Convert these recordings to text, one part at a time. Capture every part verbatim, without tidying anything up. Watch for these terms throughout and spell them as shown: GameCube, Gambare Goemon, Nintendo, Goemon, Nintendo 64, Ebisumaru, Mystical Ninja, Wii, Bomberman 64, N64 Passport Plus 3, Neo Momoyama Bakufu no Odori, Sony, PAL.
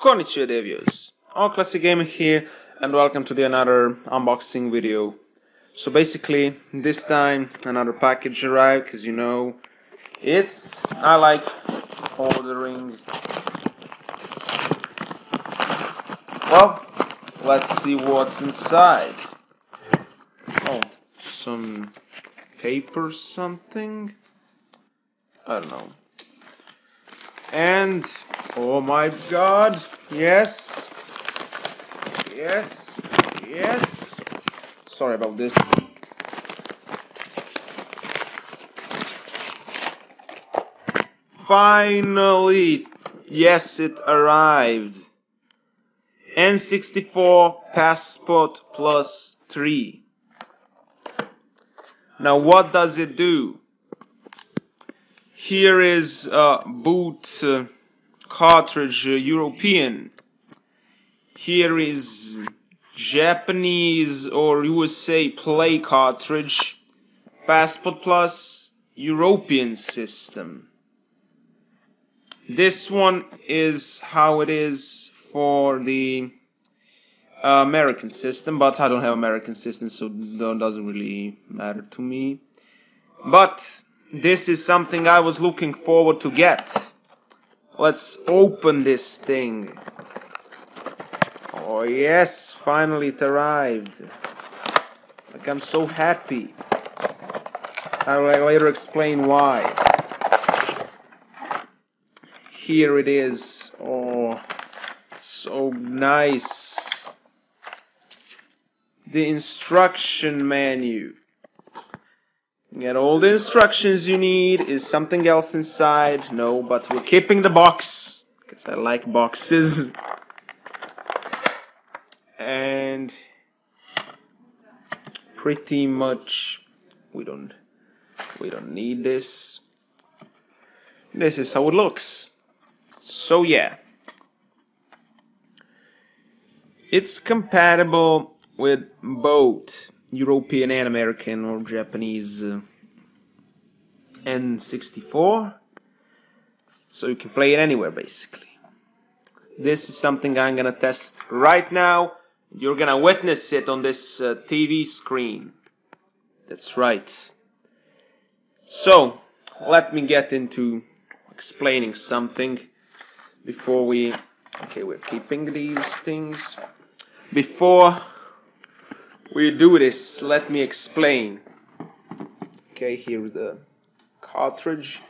Konnichiwa dear viewers, All Classic Gamer here, and welcome to the another unboxing video. So basically, this time another package arrived, because you know, it's, I like ordering. Well, let's see what's inside. Oh, some paper something? I don't know. And oh my god, yes, yes, yes, sorry about this. Finally, yes, it arrived. N sixty-four Passport Plus three. Now what does it do? Here is uh, boot uh, cartridge uh, European. Here is Japanese or U S A play cartridge Passport Plus European system. This one is how it is for the uh, American system, but I don't have American system, so it doesn't really matter to me. But this is something I was looking forward to get. Let's open this thing. Oh yes, finally it arrived. Like, I'm so happy. I will later explain why. Here it is. Oh, so nice. The instruction menu. You get all the instructions you need. Is something else inside? No, but we're keeping the box, because I like boxes. And pretty much we don't we don't need this. This is how it looks. So yeah. It's compatible with both European and American or Japanese uh, N sixty-four, so you can play it anywhere basically. This is something I'm gonna test right now. You're gonna witness it on this uh, T V screen. That's right. So let me get into explaining something before we okay we're keeping these things. Before we do this, let me explain. Okay, here's the cartridge.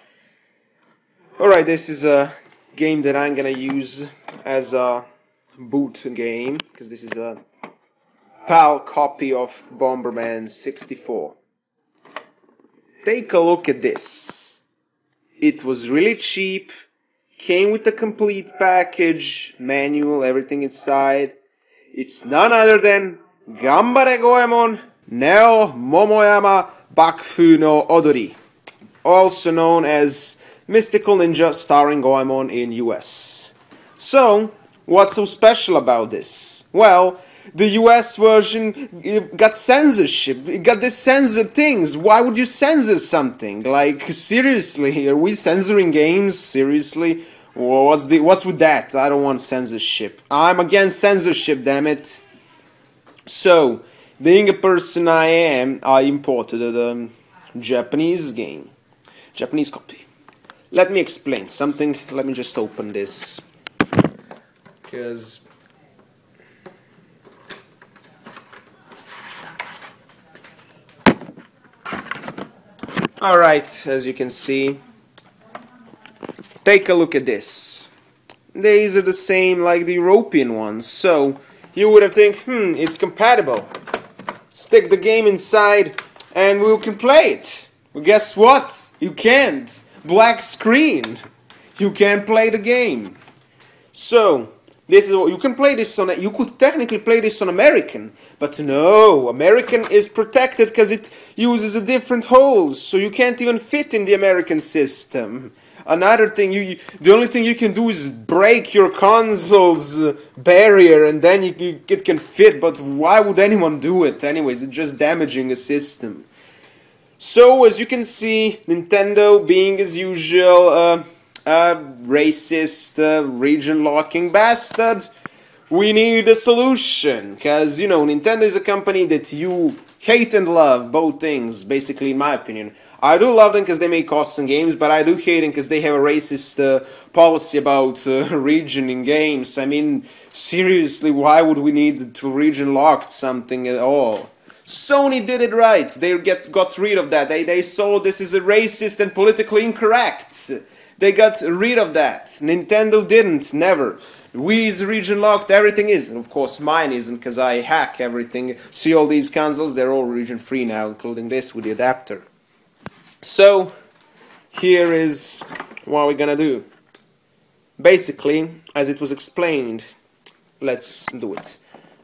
Alright, this is a game that I'm gonna use as a boot game, because this is a PAL copy of Bomberman sixty-four. Take a look at this. It was really cheap, came with a complete package, manual, everything inside. It's none other than Gambare Goemon, Neo Momoyama Bakufu no Odori, also known as Mystical Ninja starring Goemon in U S. So, what's so special about this? Well, the U S version got censorship, it got this censored things. Why would you censor something? Like, seriously, are we censoring games? Seriously? What's, the, what's with that? I don't want censorship. I'm against censorship, damn it. So, being a person I am, I imported a um, Japanese game, Japanese copy. Let me explain something. Let me just open this, because all right, as you can see, take a look at this. These are the same like the European ones, so you would have think, hmm, it's compatible. Stick the game inside and we can play it. Well, guess what? You can't. Black screen. You can't play the game. So, this is what you can play this on. You could technically play this on American, but no, American is protected because it uses a different holes, so you can't even fit in the American system. Another thing, you, you the only thing you can do is break your console's uh, barrier, and then you, you, it can fit, but why would anyone do it? Anyways, it's just damaging a system. So, as you can see, Nintendo, being as usual, uh, uh, racist, uh, region-locking bastard. We need a solution, because, you know, Nintendo is a company that you hate and love, both things, basically, in my opinion. I do love them because they make awesome games, but I do hate them because they have a racist uh, policy about uh, region in games. I mean, seriously, why would we need to region-lock something at all? Sony did it right. They get, got rid of that. They, they saw this is a racist and politically incorrect. They got rid of that. Nintendo didn't, never. Wii is region locked, everything is, and of course mine isn't because I hack everything. See all these consoles, they're all region free now, including this with the adapter. So, here is what we're gonna do. Basically, as it was explained, let's do it.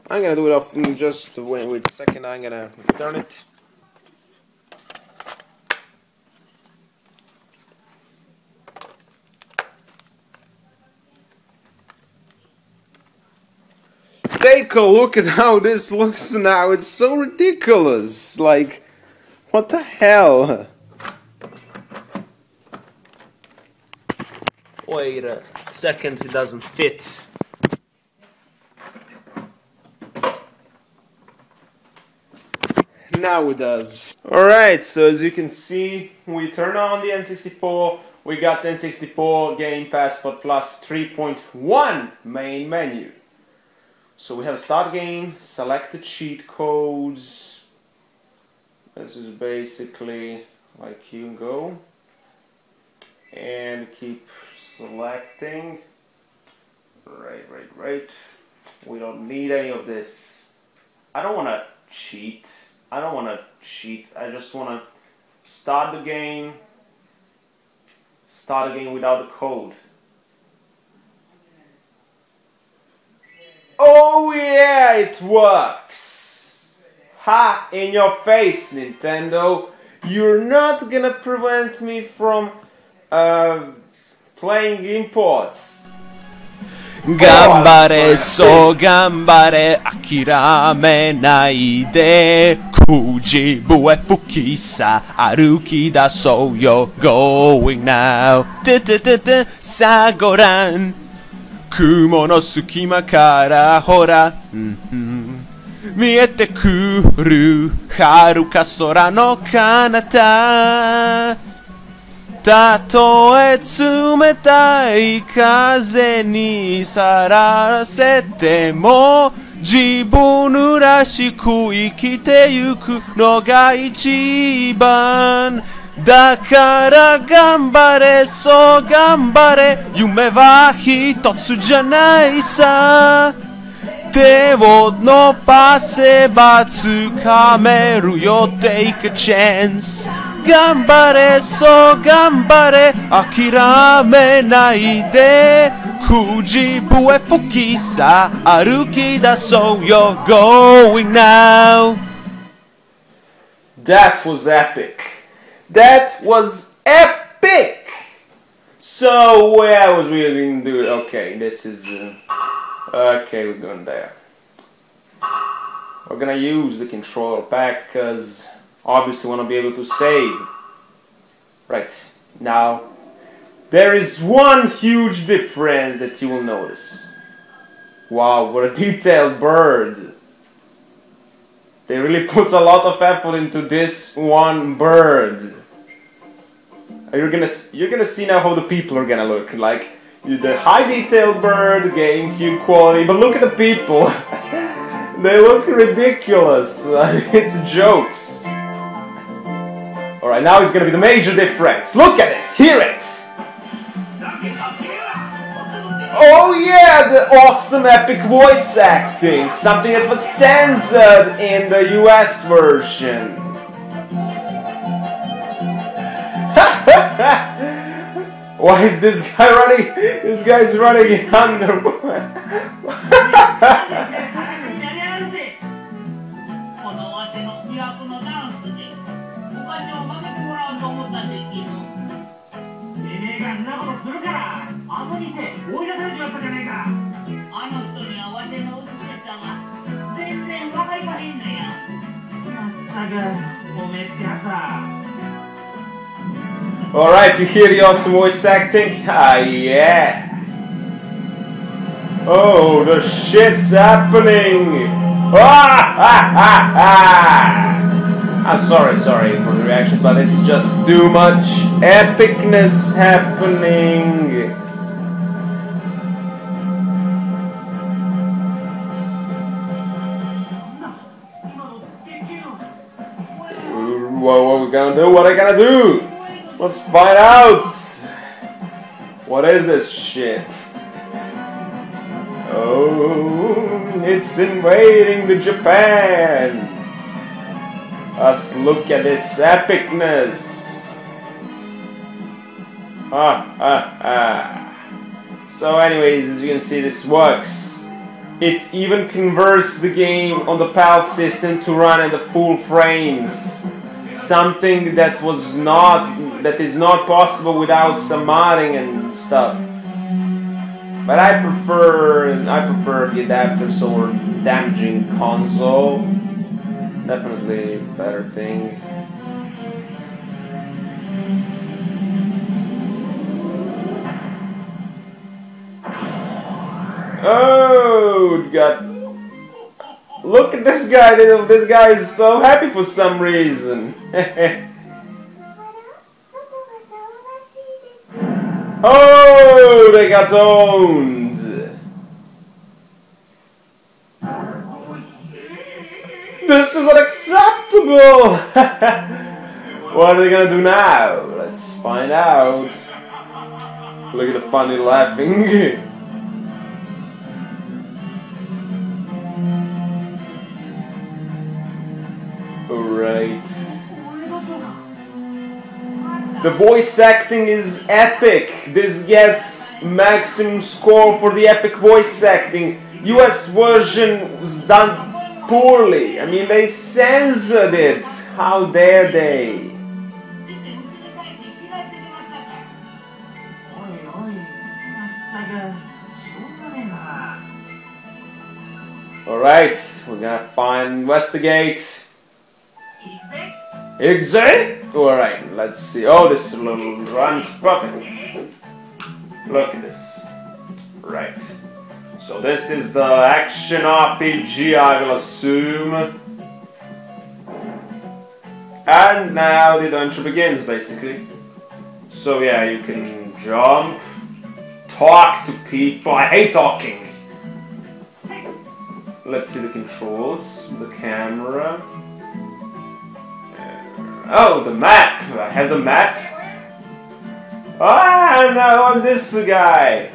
I'm gonna do it off in just wait, wait a second, I'm gonna return it. Take a look at how this looks now, it's so ridiculous, like, what the hell? Wait a second, it doesn't fit. Now it does. Alright, so as you can see, we turn on the N sixty-four, we got the N sixty-four Game Passport Plus three point one main menu. So we have start game, selected cheat codes. This is basically like you go and keep selecting. Right, right, right. We don't need any of this. I don't want to cheat. I don't want to cheat. I just want to start the game. Start the game without the code. Oh yeah, it works! Ha! In your face, Nintendo! You're not gonna prevent me from uh, playing imports! Gambare, so gambare, akirame nai de. Kujibu e fukisa, aruki da so yo going now. Sagoran. Kumo no sukima kara hora miete kuru haruka sora no kanata tatoe tsumetai kaze ni sarasete mo jibun rashiku ikite yuku no ga ichiban. Dakara gambare, so gambare, yume wa hitotsu janai sa. Te wo no paseba tsukameru yo, take a chance. Gambare, so gambare, akirame nai de. Kujibu e fukisa, aruki da so you're going now. That was epic. That was epic! So, where was we going to do it? Okay, this is... Uh, okay, we're going there. We're going to use the controller pack, because obviously we want to be able to save. Right, now, there is one huge difference that you will notice. Wow, what a detailed bird! They really put a lot of effort into this one bird. You're gonna, you're gonna see now how the people are gonna look like. The high detail bird, GameCube quality, but look at the people. They look ridiculous. It's jokes. All right, now it's gonna be the major difference. Look at this. Hear it. Oh yeah, the awesome epic voice acting, something that was censored in the U S version. Why is this guy running? This guy's running under. Alright, you hear your voice acting? Ah, yeah! Oh, the shit's happening! Ah! Ah! Ah! Ah! I'm sorry, sorry for the reactions, but it's just too much epicness happening! Whoa, what are we gonna do? What are we gonna do? Let's find out! What is this shit? Oh, it's invading the Japan! Us look at this epicness! Ah, ah, ah. So anyways, as you can see, this works. It even converts the game on the P A L system to run in the full frames. Something that was not, that is not possible without some modding and stuff. But I prefer, I prefer the adapters over damaging console. Definitely a better thing. Oh, God. Look at this guy, this guy is so happy for some reason. Oh, they got owned. This is unacceptable. What are they gonna do now? Let's find out. Look at the funny laughing. Alright. The voice acting is epic. This gets maximum score for the epic voice acting. U S version was done poorly. I mean, they censored it. How dare they? Alright, we're gonna find, investigate. Exactly. Alright, let's see. Oh, this little runs perfectly. Look at this. Right. So this is the action R P G, I will assume. And now the adventure begins, basically. So yeah, you can jump, talk to people. I hate talking. Let's see the controls, the camera. Oh, the map! I have the map! Ah, now I'm this guy!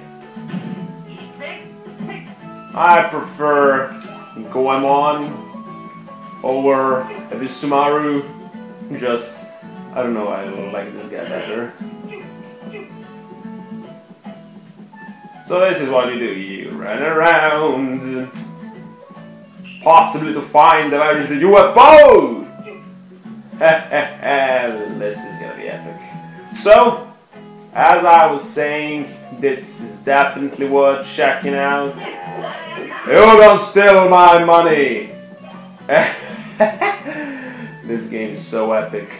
I prefer Goemon over Ebisumaru. Just, I don't know, I like this guy better. So this is what you do, you run around, possibly to find where is the U F O! This is gonna be epic. So, as I was saying, this is definitely worth checking out. You don't steal my money! This game is so epic.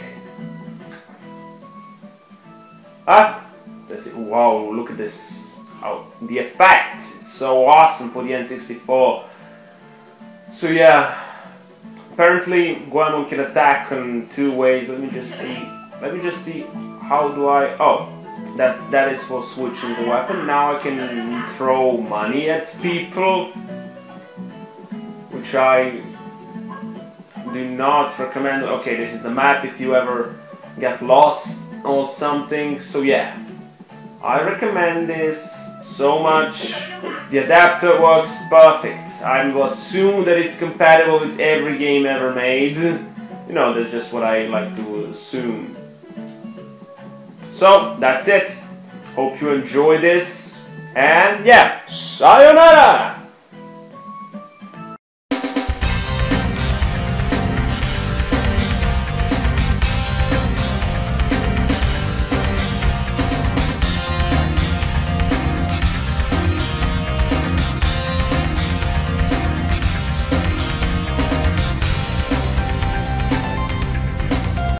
Ah! That's it. Wow, look at this. How, the effect! It's so awesome for the N sixty-four. So, yeah. Apparently, Goemon can attack in two ways. Let me just see. Let me just see. How do I? Oh, that that is for switching the weapon. Now I can throw money at people, which I do not recommend. Okay, this is the map. If you ever get lost or something, so yeah, I recommend this so much. The adapter works perfect. I will assume that it's compatible with every game ever made. You know, that's just what I like to assume. So, that's it. Hope you enjoy this. And yeah, sayonara!